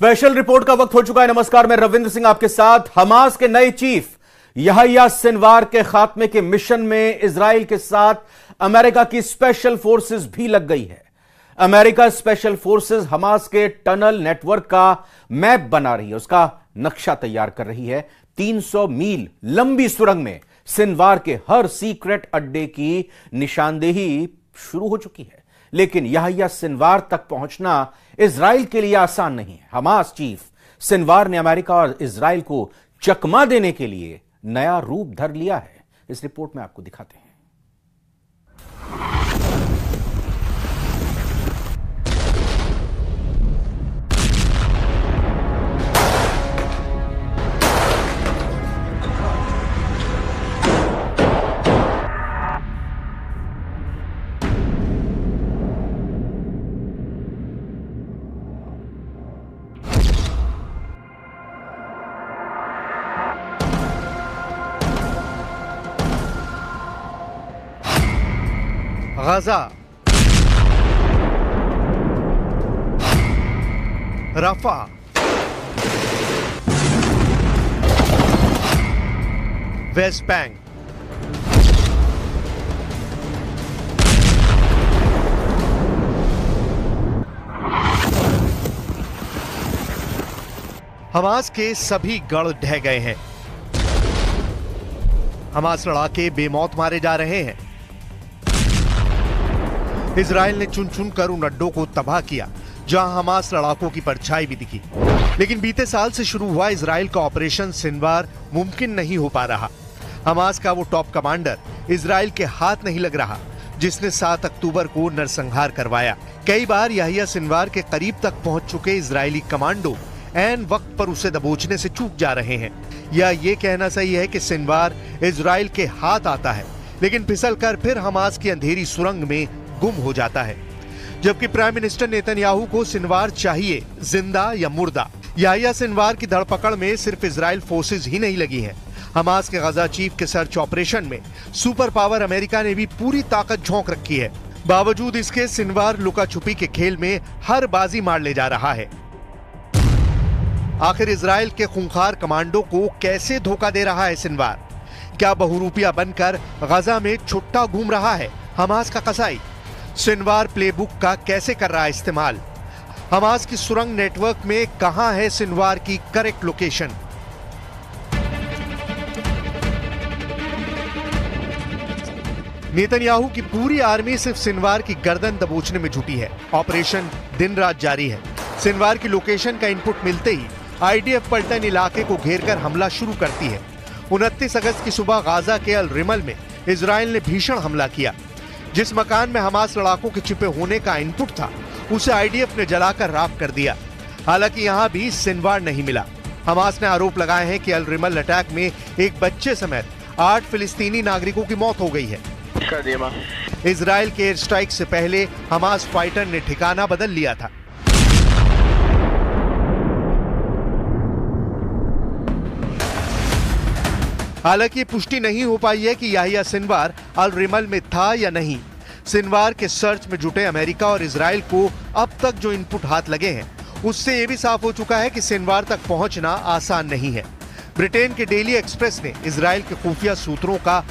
Special report का वक्त हो चुका है। नमस्कार, मैं रविंद्र सिंह आपके साथ। हमास के नए चीफ याह्या सिनवार के खात्मे के मिशन में इजराइल के साथ अमेरिका की स्पेशल फोर्सेस भी लग गई है। अमेरिका स्पेशल फोर्सेस हमास के टनल नेटवर्क का मैप बना रही है, उसका नक्शा तैयार कर रही है। 300 मील लंबी सुरंग में सिनवार के हर सीक्रेट अड्डे की निशानदेही शुरू हो चुकी है, लेकिन याह्या सिनवार तक पहुंचना इजराइल के लिए आसान नहीं है। हमास चीफ सिनवार ने अमेरिका और इजराइल को चकमा देने के लिए नया रूप धर लिया है। इस रिपोर्ट में आपको दिखाते हैं। Gaza, Rafah, West Bank, Hamas के सभी गढ़ ढह गए हैं। हमास लड़ाके बेमौत मारे जा रहे हैं। इजराइल ने चुन चुन कर उन अड्डों को तबाह किया जहां हमास लड़ाकों की परछाई भी दिखी। लेकिन बीते साल से शुरू हुआ इजराइल का ऑपरेशन सिनवार मुमकिन नहीं हो पा रहा। हमास का वो टॉप कमांडर इजराइल के हाथ नहीं लग रहा जिसने 7 अक्टूबर को नरसंहार करवाया। कई बार याह्या सिनवार के करीब तक पहुंच चुके इजरायली कमांडो ऐन वक्त पर उसे दबोचने से चूक जा रहे हैं। या ये कहना सही है कि सिनवार इजराइल के हाथ आता है, लेकिन फिसल कर फिर हमास की अंधेरी सुरंग में गुम हो जाता है। जबकि प्राइम मिनिस्टर नेतन्याहू को सिनवार चाहिए जिंदा या मुर्दा। याह्या सिनवार की धड़पकड़ में सिर्फ इजराइल फोर्सेस ही नहीं लगी हैं। हमास के गाजा चीफ के सर्च ऑपरेशन में सुपर पावर अमेरिका ने भी पूरी ताकत झोंक रखी है। बावजूद इसके सिनवार लुका छुपी के खेल में हर बाजी मार ले जा रहा है। आखिर इजराइल के खूंखार कमांडो को कैसे धोखा दे रहा है सिनवार? क्या बहुरूपिया बनकर गाजा में छुट्टा घूम रहा है हमास का कसाई? सिनवार प्लेबुक का कैसे कर रहा है इस्तेमाल? हमास की सुरंग नेटवर्क में कहां है सिनवार की करेक्ट लोकेशन? नेतन्याहू की पूरी आर्मी सिर्फ सिनवार की गर्दन दबोचने में जुटी है। ऑपरेशन दिन रात जारी है। सिनवार की लोकेशन का इनपुट मिलते ही आईडीएफ पलटन इलाके को घेरकर हमला शुरू करती है। 29 अगस्त की सुबह गाजा के अल रिमल में इजराइल ने भीषण हमला किया। जिस मकान में हमास लड़ाकों के छिपे होने का इनपुट था, उसे आईडीएफ ने जलाकर राख कर दिया। हालांकि यहां भी सिनवार नहीं मिला। हमास ने आरोप लगाए हैं कि अल रिमल अटैक में एक बच्चे समेत 8 फिलिस्तीनी नागरिकों की मौत हो गई है। इजराइल के एयर स्ट्राइक से पहले हमास फाइटर ने ठिकाना बदल लिया था। हालांकि पुष्टि नहीं हो पाई है कि याह्या सिनवार अल रिमल में था या नहीं। सिनवार के सर्च में जुटे अमेरिका और इजराइल को अब तक जो इनपुट हाथ लगे हैं, उससे ये भी साफ हो चुका है कि सिनवार तक पहुंचना आसान नहीं है। ब्रिटेन के डेली एक्सप्रेस ने इजराइल के खुफिया सूत्रों का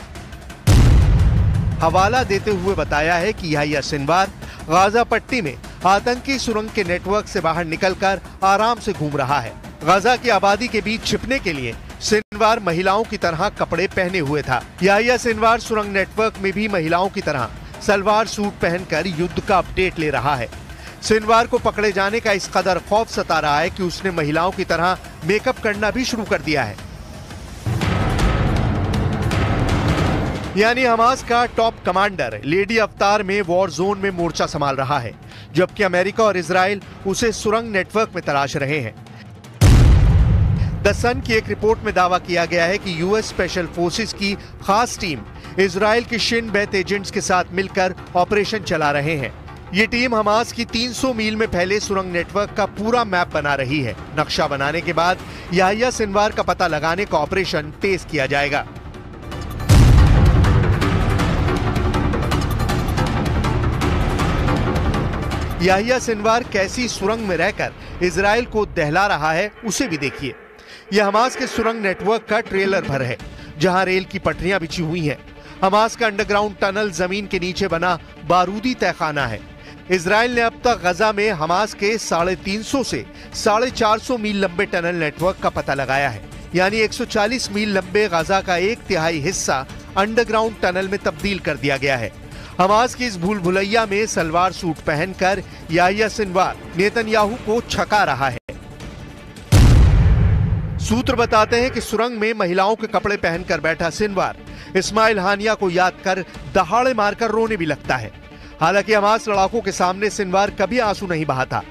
हवाला देते हुए बताया है कि याह्या सिनवार गाजा पट्टी में आतंकी सुरंग के नेटवर्क से बाहर निकलकर आराम से घूम रहा है। गाजा की आबादी के बीच छिपने के लिए सिनवार महिलाओं की तरह कपड़े पहने हुए था। याह्या सिनवार सुरंग नेटवर्क में भी महिलाओं की तरह सलवार सूट पहनकर युद्ध का अपडेट ले रहा है। सिनवार को पकड़े जाने का इस कदर खौफ सता रहा है कि उसने महिलाओं की तरह मेकअप करना भी शुरू कर दिया है। यानी हमास का टॉप कमांडर लेडी अवतार में वॉर जोन में मोर्चा संभाल रहा है, जबकि अमेरिका और इजराइल उसे सुरंग नेटवर्क में तलाश रहे हैं। द सन की एक रिपोर्ट में दावा किया गया है कि यूएस स्पेशल फोर्सेस की खास टीम इजराइल के शिन बेत एजेंट्स के साथ मिलकर ऑपरेशन चला रहे हैं। ये टीम हमास की 300 मील में फैले सुरंग नेटवर्क का पूरा मैप बना रही है। नक्शा बनाने के बाद याह्या सिनवार का पता लगाने का ऑपरेशन तेज किया जाएगा। याह्या सिनवार कैसी सुरंग में रहकर इजराइल को दहला रहा है, उसे भी देखिए। यह हमास के सुरंग नेटवर्क का ट्रेलर भर है, जहां रेल की पटरियां बिछी हुई हैं। हमास का अंडरग्राउंड टनल जमीन के नीचे बना बारूदी तहखाना है। इजराइल ने अब तक गजा में हमास के 350 से 450 मील लंबे टनल नेटवर्क का पता लगाया है, यानी 140 मील लंबे गजा का 1/3 हिस्सा अंडरग्राउंड टनल में तब्दील कर दिया गया है। हमास की इस भूल भुलैया में सलवार सूट पहनकर याह्या सिनवार नेतन्याहू को छका रहा है। सूत्र बताते हैं कि सुरंग में महिलाओं के कपड़े पहनकर बैठा सिनवार इस्माइल हानिया को याद कर दहाड़े मारकर रोने भी लगता है। हालांकि हमास लड़ाकों के सामने सिनवार कभी आंसू नहीं बहाता।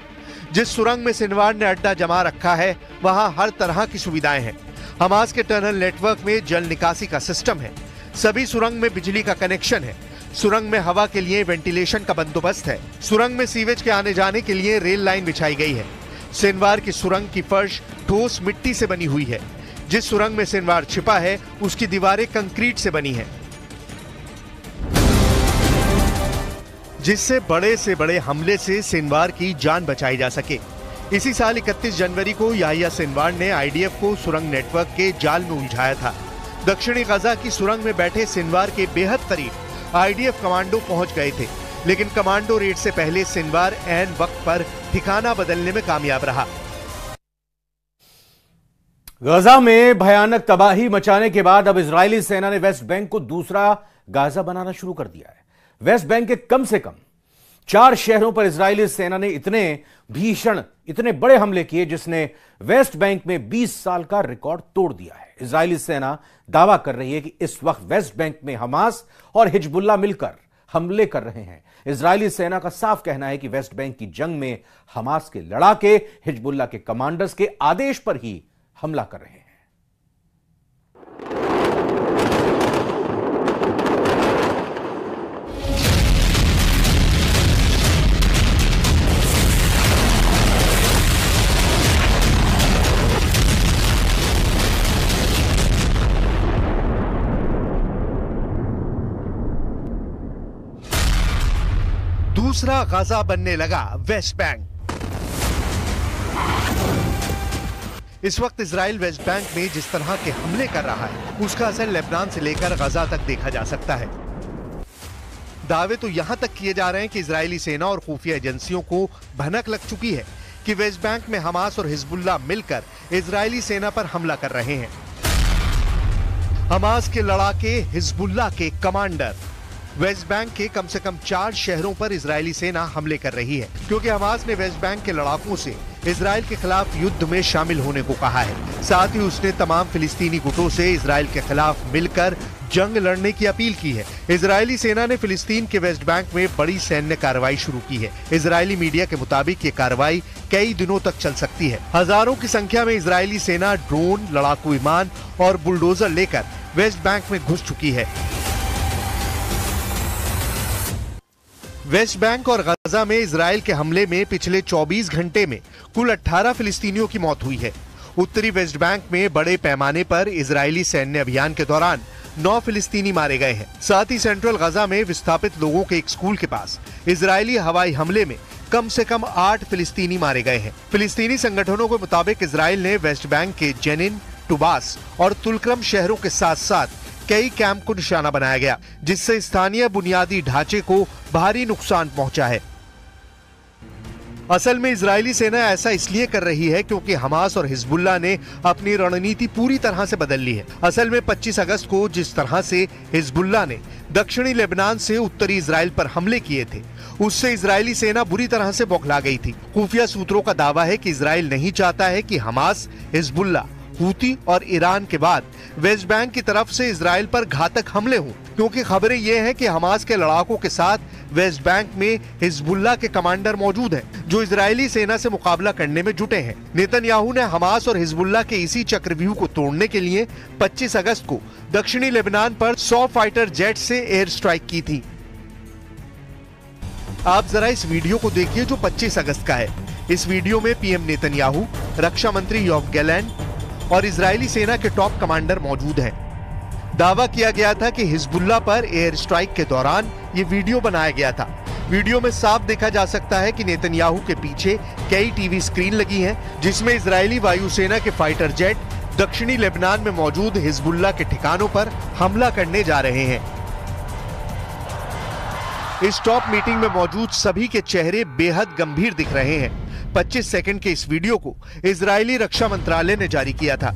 जिस सुरंग में सिनवार ने अड्डा जमा रखा है, वहां हर तरह की सुविधाएं हैं। हमास के टनल नेटवर्क में जल निकासी का सिस्टम है, सभी सुरंग में बिजली का कनेक्शन है, सुरंग में हवा के लिए वेंटिलेशन का बंदोबस्त है, सुरंग में सीवेज के आने जाने के लिए रेल लाइन बिछाई गई है। सिनवार की सुरंग की फर्श ठोस मिट्टी से बनी हुई है। जिस सुरंग में सिनवार छिपा है, उसकी दीवारें कंक्रीट से बनी है, जिससे बड़े से बड़े हमले से सिनवार की जान बचाई जा सके। इसी साल 31 जनवरी को याह्या सिनवार ने आईडीएफ को सुरंग नेटवर्क के जाल में उलझाया था। दक्षिणी गजा की सुरंग में बैठे सिनवार के बेहद करीब आईडीएफ कमांडो पहुंच गए थे, लेकिन कमांडो रेड से पहले सिनवार ऐन वक्त पर ठिकाना बदलने में कामयाब रहा। गजा में भयानक तबाही मचाने के बाद अब इजरायली सेना ने वेस्ट बैंक को दूसरा गाजा बनाना शुरू कर दिया है। वेस्ट बैंक के कम से कम 4 शहरों पर इजरायली सेना ने इतने बड़े हमले किए जिसने वेस्ट बैंक में 20 साल का रिकॉर्ड तोड़ दिया है। इजरायली सेना दावा कर रही है कि इस वक्त वेस्ट बैंक में हमास और हिजबुल्ला मिलकर हमले कर रहे हैं। इजरायली सेना का साफ कहना है कि वेस्ट बैंक की जंग में हमास के लड़ाके हिजबुल्ला के कमांडर्स के आदेश पर ही हमला कर रहे हैं। दूसरा गाजा बनने लगा वेस्ट बैंक। इस वक्त इजराइल वेस्ट बैंक में जिस तरह के हमले कर रहा है, उसका असर लेबनान से लेकर गाजा तक देखा जा सकता है। दावे तो यहां तक किए जा रहे हैं कि इजरायली सेना और खुफिया एजेंसियों को भनक लग चुकी है कि वेस्ट बैंक में हमास और हिजबुल्ला मिलकर इजरायली सेना पर हमला कर रहे हैं। हमास के लड़ाके हिजबुल्ला के कमांडर। वेस्ट बैंक के कम से कम 4 शहरों पर इजरायली सेना हमले कर रही है, क्योंकि हमास ने वेस्ट बैंक के लड़ाकों से इजराइल के खिलाफ युद्ध में शामिल होने को कहा है। साथ ही उसने तमाम फिलिस्तीनी गुटों से इजराइल के खिलाफ मिलकर जंग लड़ने की अपील की है। इजरायली सेना ने फिलिस्तीन के वेस्ट बैंक में बड़ी सैन्य कार्रवाई शुरू की है। इजरायली मीडिया के मुताबिक ये कार्रवाई कई दिनों तक चल सकती है। हजारों की संख्या में इजरायली सेना ड्रोन, लड़ाकू विमान और बुलडोजर लेकर वेस्ट बैंक में घुस चुकी है। वेस्ट बैंक और गाजा में इजराइल के हमले में पिछले 24 घंटे में कुल 18 फिलिस्तीनियों की मौत हुई है। उत्तरी वेस्ट बैंक में बड़े पैमाने पर इजरायली सैन्य अभियान के दौरान 9 फिलिस्तीनी मारे गए हैं। साथ ही सेंट्रल गाजा में विस्थापित लोगों के एक स्कूल के पास इजरायली हवाई हमले में कम से कम 8 फिलिस्तीनी मारे गए हैं। फिलिस्तीनी संगठनों के मुताबिक इजराइल ने वेस्ट बैंक के जेनिन, टुबास और तुलक्रम शहरों के साथ साथ कई कैंप को निशाना बनाया गया, जिससे स्थानीय बुनियादी ढांचे को भारी नुकसान पहुंचा है। असल में इजरायली सेना ऐसा इसलिए कर रही है क्योंकि हमास और हिजबुल्ला ने अपनी रणनीति पूरी तरह से बदल ली है। असल में 25 अगस्त को जिस तरह से हिजबुल्ला ने दक्षिणी लेबनान से उत्तरी इजराइल पर हमले किए थे, उससे इजरायली सेना बुरी तरह से बौखला गई थी। खुफिया सूत्रों का दावा है कि इजराइल नहीं चाहता है कि हमास, हिजबुल्ला, हूती और ईरान के बाद वेस्ट बैंक की तरफ से इजराइल पर घातक हमले हों, क्योंकि खबरें ये हैं कि हमास के लड़ाकों के साथ वेस्ट बैंक में हिजबुल्ला के कमांडर मौजूद हैं, जो इजरायली सेना से मुकाबला करने में जुटे हैं। नेतन्याहू ने हमास और हिजबुल्ला के इसी चक्रव्यूह को तोड़ने के लिए 25 अगस्त को दक्षिणी लेबनान पर 100 फाइटर जेट से एयर स्ट्राइक की थी। आप जरा इस वीडियो को देखिए जो 25 अगस्त का है। इस वीडियो में पीएम नेतन्याहू, रक्षा मंत्री योव गेलैंड और इजरायली सेना के टॉप कमांडर मौजूद हैं। दावा किया गया था कि हिजबुल्ला पर एयर स्ट्राइक के दौरान ये वीडियो बनाया गया था, वीडियो में साफ देखा जा सकता है कि नेतन्याहू के पीछे कई टीवी स्क्रीन लगी हैं, जिसमें इजरायली वायुसेना के फाइटर जेट दक्षिणी लेबनान में मौजूद हिजबुल्ला के ठिकानों पर हमला करने जा रहे हैं। इस टॉप मीटिंग में मौजूद सभी के चेहरे बेहद गंभीर दिख रहे हैं। 25 सेकंड के इस वीडियो को इजरायली रक्षा मंत्रालय ने जारी किया था।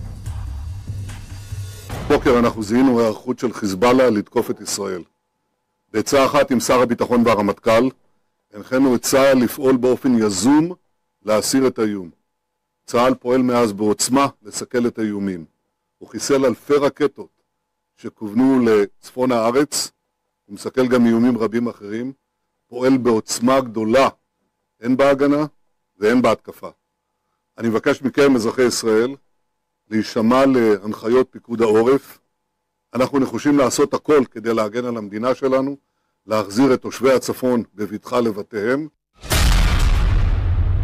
ומסכל גם איומים רבים אחרים, פועל בעוצמה גדולה, הן בהגנה והן בהתקפה. אני מבקש מכם, אזרחי ישראל, להישמע להנחיות פיקוד העורף. אנחנו נחושים לעשות הכל כדי להגן על המדינה שלנו, להחזיר את תושבי הצפון בבטחה לבתיהם.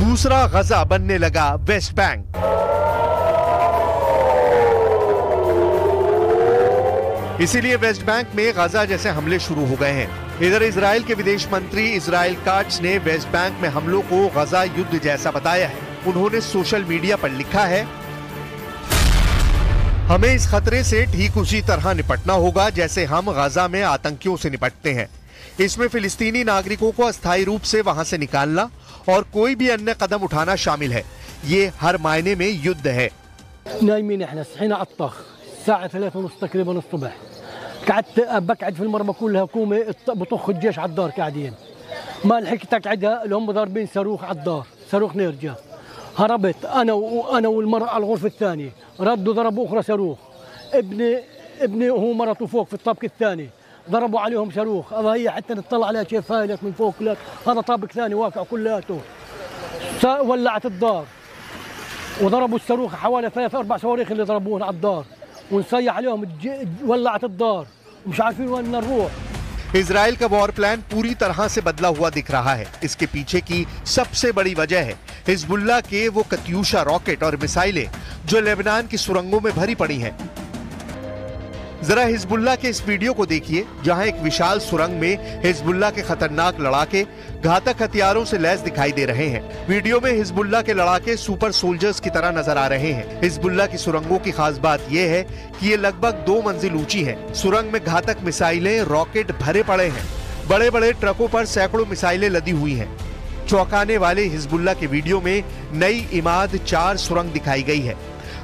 दूसरा गजा बनने लगा वेस्ट बैंक। इसीलिए वेस्ट बैंक में गाजा जैसे हमले शुरू हो गए हैं। इधर इजराइल के विदेश मंत्री इजराइल काट्स ने वेस्ट बैंक में हमलों को गाजा युद्ध जैसा बताया है। उन्होंने सोशल मीडिया पर लिखा है, हमें इस खतरे से ठीक उसी तरह निपटना होगा जैसे हम गाजा में आतंकियों से निपटते हैं। इसमें फिलिस्तीनी नागरिकों को अस्थायी रूप से वहां से निकालना और कोई भी अन्य कदम उठाना शामिल है। ये हर मायने में युद्ध है। قعدت بقعد في المرمى كلها هكومه بطخ الجيش على الدار قاعدين ما لحقت اقعدها اللي هم ضاربين صاروخ على الدار صاروخ نيرجا هربت انا والمراه على الغرفه الثانيه ردوا ضربوا اخرى صاروخ ابني وهو مرته فوق في الطابق الثاني ضربوا عليهم صاروخ الله هي حتى نطلع عليها كيف هايلت من فوق لك هذا طابق ثاني واقع كلياته ولعت الدار وضربوا الصاروخ حوالي 3-4 صواريخ اللي ضربوهم على الدار ونصيح عليهم ولعت الدار مش عارفين وين بدنا نروح। इजराइल का वॉर प्लान पूरी तरह से बदला हुआ दिख रहा है। इसके पीछे की सबसे बड़ी वजह है हिजबुल्लाह के वो कत्यूशा रॉकेट और मिसाइलें जो लेबनान की सुरंगों में भरी पड़ी हैं। जरा हिजबुल्लाह के इस वीडियो को देखिए, जहां एक विशाल सुरंग में हिजबुल्लाह के खतरनाक लड़ाके घातक हथियारों से लैस दिखाई दे रहे हैं। वीडियो में हिजबुल्लाह के लड़ाके सुपर सोल्जर्स की तरह नजर आ रहे हैं। हिजबुल्लाह की सुरंगों की खास बात यह है कि ये लगभग 2 मंजिल ऊंची है। सुरंग में घातक मिसाइलें रॉकेट भरे पड़े हैं। बड़े बड़े ट्रकों पर सैकड़ों मिसाइलें लदी हुई है। चौंकाने वाले हिजबुल्लाह के वीडियो में नई इमाद 4 सुरंग दिखाई गई है।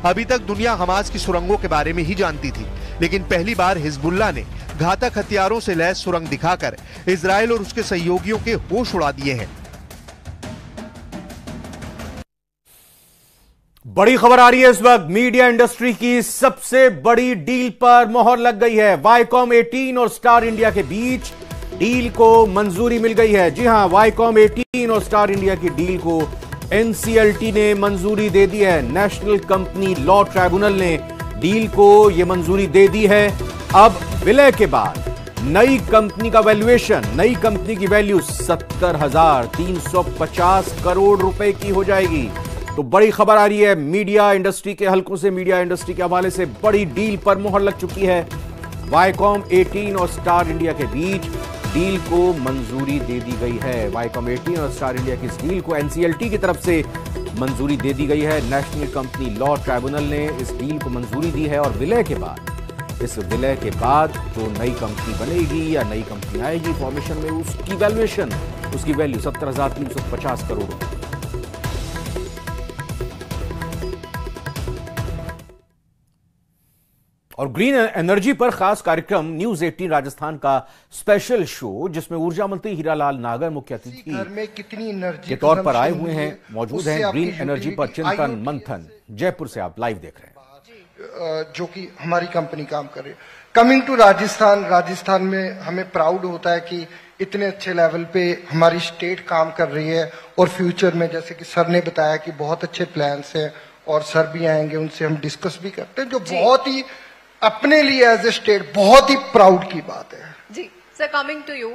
अभी तक दुनिया हमास की सुरंगों के बारे में ही जानती थी, लेकिन पहली बार हिजबुल्लाह ने घातक हथियारों से लैस सुरंग दिखाकर इजराइल और उसके सहयोगियों के होश उड़ा दिए हैं। बड़ी खबर आ रही है इस वक्त, मीडिया इंडस्ट्री की सबसे बड़ी डील पर मोहर लग गई है। वायकॉम18 और स्टार इंडिया के बीच डील को मंजूरी मिल गई है। जी हां, वायकॉम18 और स्टार इंडिया की डील को NCLT ने मंजूरी दे दी है। नेशनल कंपनी लॉ ट्राइब्यूनल ने डील को यह मंजूरी दे दी है। अब विलय के बाद नई कंपनी का वैल्यूएशन, नई कंपनी की वैल्यू 70,350 करोड़ रुपए की हो जाएगी। तो बड़ी खबर आ रही है मीडिया इंडस्ट्री के हलकों से, मीडिया इंडस्ट्री के हवाले से बड़ी डील पर मोहर लग चुकी है। वायकॉम18 और स्टार इंडिया के बीच डील को मंजूरी दे दी गई है। वायकॉम18 और स्टार इंडिया की इस डील को NCLT की तरफ से मंजूरी दे दी गई है। नेशनल कंपनी लॉ ट्राइब्यूनल ने इस डील को मंजूरी दी है और इस विलय के बाद जो नई कंपनी बनेगी या नई कंपनी आएगी फॉर्मेशन में, उसकी वैल्यूएशन, उसकी वैल्यू 70,350 करोड़। और ग्रीन एनर्जी पर खास कार्यक्रम न्यूज 18 राजस्थान का स्पेशल शो, जिसमें ऊर्जा मंत्री हीरा लाल नागर मुख्य अतिथि के तौर पर आए हुए हैं, मौजूद हैं। ग्रीन एनर्जी पर चिंतन मंथन जयपुर से आप लाइव देख रहे हैं, जो कि हमारी कंपनी काम कर रही है। कमिंग टू राजस्थान, राजस्थान में हमें प्राउड होता है कि इतने अच्छे लेवल पे हमारी स्टेट काम कर रही है और फ्यूचर में जैसे कि सर ने बताया कि बहुत अच्छे प्लान्स हैं और सर भी आएंगे, उनसे हम डिस्कस भी करते हैं, जो बहुत ही अपने लिए एज ए स्टेट बहुत ही प्राउड की बात है। जी सर, कमिंग टू यू,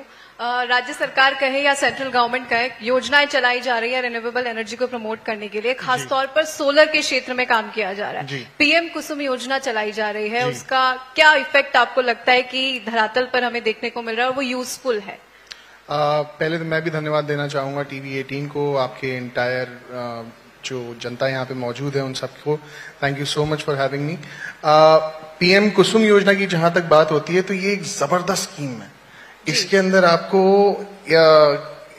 राज्य सरकार कहे या सेंट्रल गवर्नमेंट कहे, योजनाएं चलाई जा रही है रिन्यूएबल एनर्जी को प्रमोट करने के लिए, खासतौर पर सोलर के क्षेत्र में काम किया जा रहा है। PM कुसुम योजना चलाई जा रही है, उसका क्या इफेक्ट आपको लगता है कि धरातल पर हमें देखने को मिल रहा है और वो यूजफुल है? पहले तो मैं भी धन्यवाद देना चाहूँगा टीवी 18 को, आपके इंटायर जो जनता यहाँ पे मौजूद है उन सबको। Thank you so much for having me. PM Kusum योजना की जहाँ तक बात होती है तो ये एक जबरदस्त स्कीम है। इसके अंदर आपको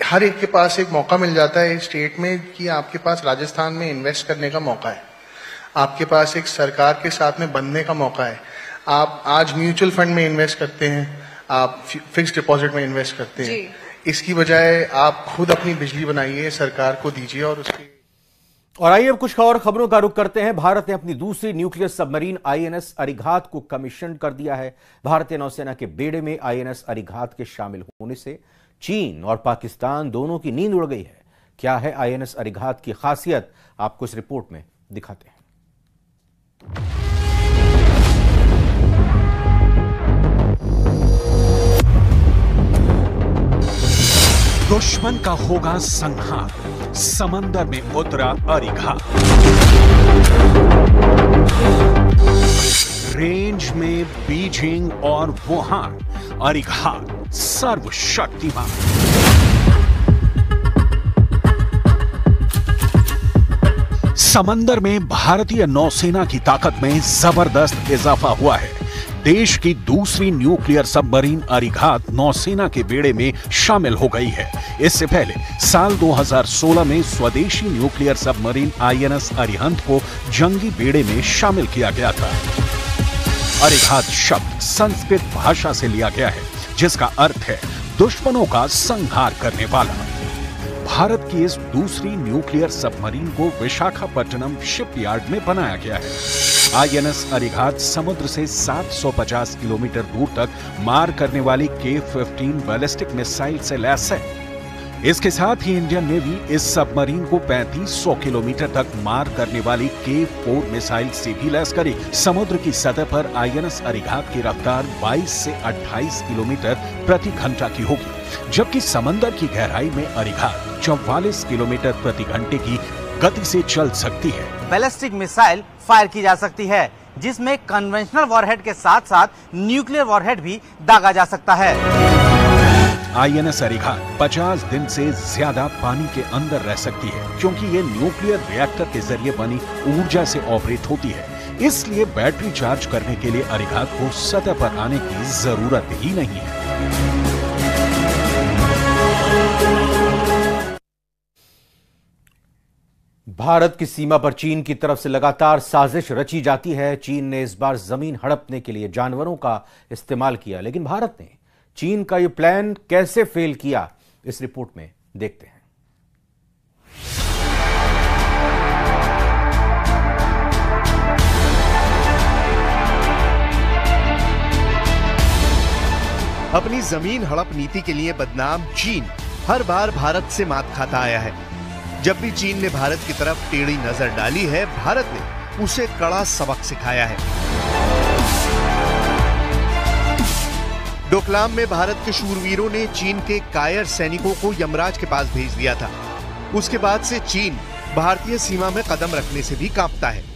हर एक के पास एक मौका मिल जाता है स्टेट में कि आपके पास राजस्थान में इन्वेस्ट करने का मौका है, आपके पास एक सरकार के साथ में बनने का मौका है। आप आज म्यूचुअल फंड में इन्वेस्ट करते हैं, आप फिक्स्ड डिपॉजिट में इन्वेस्ट करते हैं, इसकी बजाय आप खुद अपनी बिजली बनाइए, सरकार को दीजिए। और उसके और आइए अब कुछ और खबरों का रुख करते हैं। भारत ने अपनी दूसरी न्यूक्लियर सबमरीन INS अरिघात को कमीशन कर दिया है। भारतीय नौसेना के बेड़े में INS अरिघात के शामिल होने से चीन और पाकिस्तान दोनों की नींद उड़ गई है। क्या है INS अरिघात की खासियत, आपको इस रिपोर्ट में दिखाते हैं। दुश्मन का होगा संहार, समंदर में उतरा अरिघात। रेंज में बीजिंग और वुहान, अरिघात सर्वशक्तिमान। समंदर में भारतीय नौसेना की ताकत में जबरदस्त इजाफा हुआ है। देश की दूसरी न्यूक्लियर सबमरीन अरिघात नौसेना के बेड़े में शामिल हो गई है। इससे पहले साल 2016 में स्वदेशी न्यूक्लियर सबमरीन INS अरिहंत को जंगी बेड़े में शामिल किया गया था। अरिघात शब्द संस्कृत भाषा से लिया गया है जिसका अर्थ है दुश्मनों का संहार करने वाला। भारत की इस दूसरी न्यूक्लियर सबमरीन को विशाखापट्टनम शिपयार्ड में बनाया गया है। INS अरिघात समुद्र से 750 किलोमीटर दूर तक मार करने वाली K-15 बैलिस्टिक मिसाइल से लैस है। इसके साथ ही इंडियन नेवी इस सबमरीन को 3500 किलोमीटर तक मार करने वाली K-4 मिसाइल से भी लैस करेगी। समुद्र की सतह पर INS अरिघात की रफ्तार 22 से 28 किलोमीटर प्रति घंटा की होगी, जबकि समंदर की गहराई में अरिघात 44 किलोमीटर प्रति घंटे की गति से चल सकती है। बैलिस्टिक मिसाइल फायर की जा सकती है जिसमें कन्वेंशनल वॉरहेड के साथ साथ न्यूक्लियर वॉरहेड भी दागा जा सकता है। INS अरिघात 50 दिन से ज्यादा पानी के अंदर रह सकती है क्योंकि ये न्यूक्लियर रिएक्टर के जरिए बनी ऊर्जा से ऑपरेट होती है, इसलिए बैटरी चार्ज करने के लिए अरिघात को सतह पर आने की जरूरत ही नहीं है। भारत की सीमा पर चीन की तरफ से लगातार साजिश रची जाती है। चीन ने इस बार जमीन हड़पने के लिए जानवरों का इस्तेमाल किया, लेकिन भारत ने चीन का यह प्लान कैसे फेल किया, इस रिपोर्ट में देखते हैं। अपनी जमीन हड़प नीति के लिए बदनाम चीन हर बार भारत से मात खाता आया है। जब भी चीन ने भारत की तरफ टेढ़ी नजर डाली है, भारत ने उसे कड़ा सबक सिखाया है। डोकलाम में भारत के शूरवीरों ने चीन के कायर सैनिकों को यमराज के पास भेज दिया था। उसके बाद से चीन भारतीय सीमा में कदम रखने से भी कांपता है।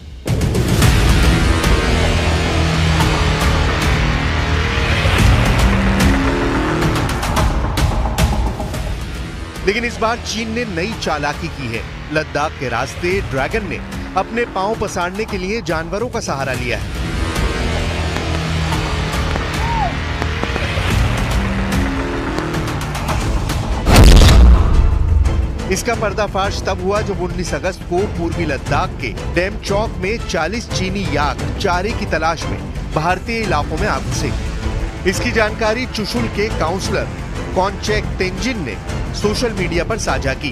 लेकिन इस बार चीन ने नई चालाकी की है। लद्दाख के रास्ते ड्रैगन ने अपने पांव पसारने के लिए जानवरों का सहारा लिया है। इसका पर्दाफाश तब हुआ जब 19 अगस्त को पूर्वी लद्दाख के डैम चौक में 40 चीनी याक चारे की तलाश में भारतीय इलाकों में आ घुसे। इसकी जानकारी चुशुल के काउंसलर कॉन्चेक तेंजिन ने सोशल मीडिया पर साझा की।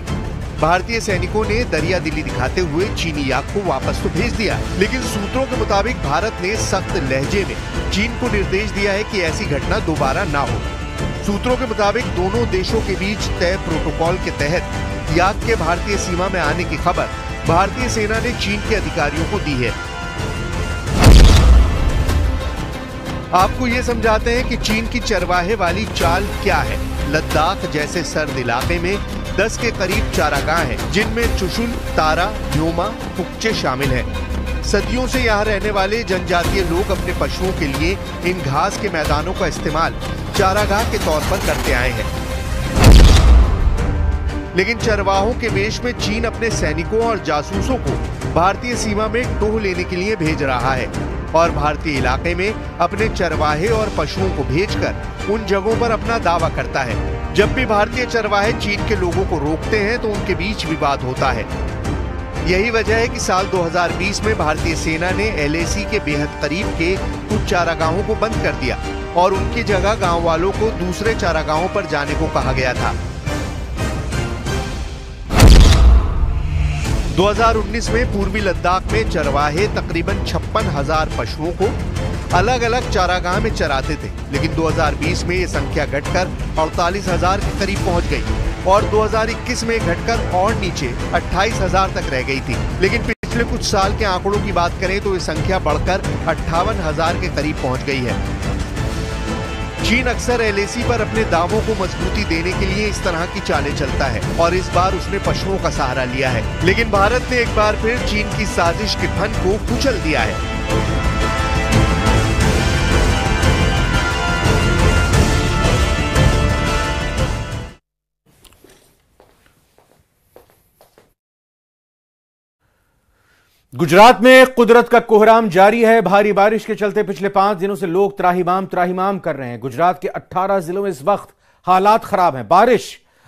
भारतीय सैनिकों ने दरिया दिली दिखाते हुए चीनी याक को वापस तो भेज दिया, लेकिन सूत्रों के मुताबिक भारत ने सख्त लहजे में चीन को निर्देश दिया है कि ऐसी घटना दोबारा ना हो। सूत्रों के मुताबिक दोनों देशों के बीच तय प्रोटोकॉल के तहत याक के भारतीय सीमा में आने की खबर भारतीय सेना ने चीन के अधिकारियों को दी है। आपको ये समझाते हैं कि चीन की चरवाहे वाली चाल क्या है। लद्दाख जैसे सर्द इलाके में 10 के करीब चारागाह हैं, जिनमें चुशुल, तारा, योमा, पुक्चे शामिल हैं। सदियों से यहाँ रहने वाले जनजातीय लोग अपने पशुओं के लिए इन घास के मैदानों का इस्तेमाल चारागाह के तौर पर करते आए हैं। लेकिन चरवाहों के वेश में चीन अपने सैनिकों और जासूसों को भारतीय सीमा में टोह लेने के लिए भेज रहा है और भारतीय इलाके में अपने चरवाहे और पशुओं को भेजकर उन जगहों पर अपना दावा करता है। जब भी भारतीय चरवाहे चीन के लोगों को रोकते हैं तो उनके बीच विवाद होता है। यही वजह है कि साल 2020 में भारतीय सेना ने LAC के बेहद करीब के कुछ चारागाहों को बंद कर दिया और उनकी जगह गाँव वालों को दूसरे चारागाहों पर जाने को कहा गया था। 2019 में पूर्वी लद्दाख में चरवाहे तकरीबन 56,000 पशुओं को अलग अलग चारागाह में चराते थे, लेकिन 2020 में ये संख्या घटकर 48,000 के करीब पहुंच गई और 2021 में घटकर और नीचे 28,000 तक रह गई थी। लेकिन पिछले कुछ साल के आंकड़ों की बात करें तो ये संख्या बढ़कर 58,000 के करीब पहुंच गई है। चीन अक्सर LAC पर अपने दावों को मजबूती देने के लिए इस तरह की चालें चलता है और इस बार उसने पशुओं का सहारा लिया है, लेकिन भारत ने एक बार फिर चीन की साजिश के फन को कुचल दिया है। गुजरात में कुदरत का कोहराम जारी है। भारी बारिश के चलते पिछले 5 दिनों से लोग त्राहिमाम त्राहिमाम कर रहे हैं। गुजरात के 18 जिलों में इस वक्त हालात खराब हैं। बारिश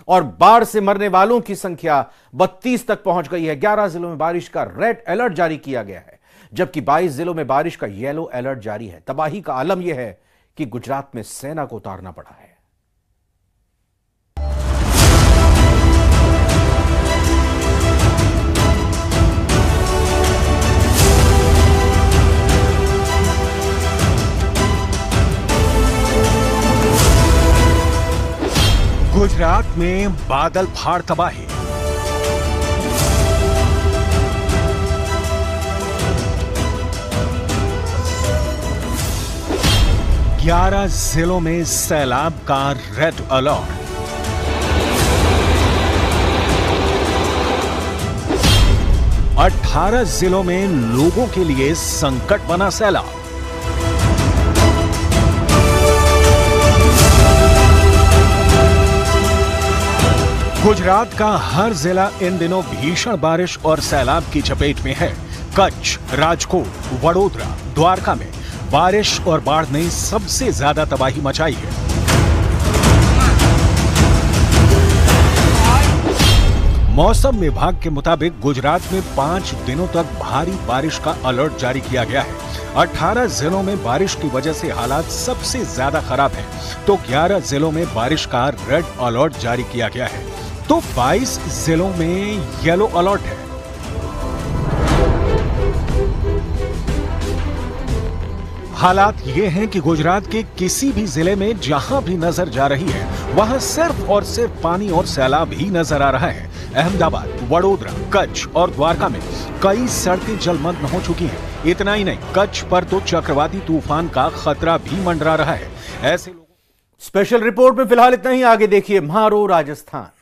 और बाढ़ से मरने वालों की संख्या 32 तक पहुंच गई है। 11 जिलों में बारिश का रेड अलर्ट जारी किया गया है, जबकि 22 जिलों में बारिश का येलो अलर्ट जारी है। तबाही का आलम यह है कि गुजरात में सेना को उतारना पड़ा है। गुजरात में बादल फाड़ तबाही। है 11 जिलों में सैलाब का रेड अलर्ट। 18 जिलों में लोगों के लिए संकट बना सैलाब। गुजरात का हर जिला इन दिनों भीषण बारिश और सैलाब की चपेट में है। कच्छ, राजकोट, वडोदरा, द्वारका में बारिश और बाढ़ ने सबसे ज्यादा तबाही मचाई है। मौसम विभाग के मुताबिक गुजरात में 5 दिनों तक भारी बारिश का अलर्ट जारी किया गया है। 18 जिलों में बारिश की वजह से हालात सबसे ज्यादा खराब हैं, तो 11 जिलों में बारिश का रेड अलर्ट जारी किया गया है, तो 22 जिलों में येलो अलर्ट है। हालात ये हैं कि गुजरात के किसी भी जिले में जहां भी नजर जा रही है वहां सिर्फ और सिर्फ पानी और सैलाब ही नजर आ रहा है। अहमदाबाद, वडोदरा, कच्छ और द्वारका में कई सड़कें जलमग्न हो चुकी हैं। इतना ही नहीं, कच्छ पर तो चक्रवाती तूफान का खतरा भी मंडरा रहा है। ऐसे स्पेशल रिपोर्ट में फिलहाल इतना ही। आगे देखिए मारो राजस्थान।